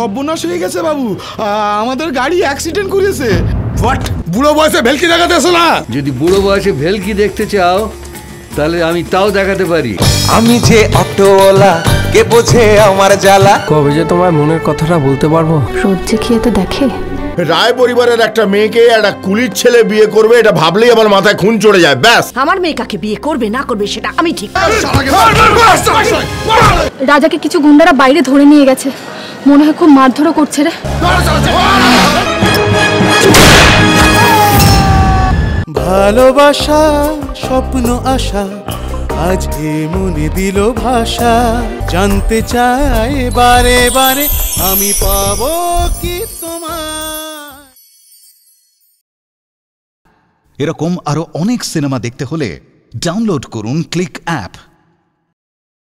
সর্বনাশ হয়ে গেছে বাবু, আমাদের গাড়ি অ্যাক্সিডেন্ট করেছে। হোয়াট, বুড়ো বয়সে ভেলকি দেখাতেছো না? যদি বুড়ো বয়সে ভেলকি দেখতে চাও তাহলে আমি তাও দেখাতে পারি। আমি যে অটোওয়ালা, কে বোঝে আমার জ্বালা। কবে যে তোমার মনের কথাটা বলতে পারবো? সহ্য খেয়ে তো দেখে। রায় পরিবারের একটা মেয়েকে একটা কুলির ছেলে বিয়ে করবে, এটা ভাবলেই আমার মাথায় খুন চড়ে যায়। ব্যাস, আমার মেয়ে কাকে বিয়ে করবে না করবে সেটা আমি ঠিক। রাজাকে কিছু গুন্ডারা বাইরে ধরে নিয়ে গেছে, মনে হয় খুব মারধরও করছে রে। ভালোবাসা, স্বপ্ন, আশা আজ এ মনে দিল ভাষা। জানতে চাই বারে বারে আমি পাবো কি তোমার। এরকম আরো অনেক সিনেমা দেখতে হলে ডাউনলোড করুন ক্লিক অ্যাপ।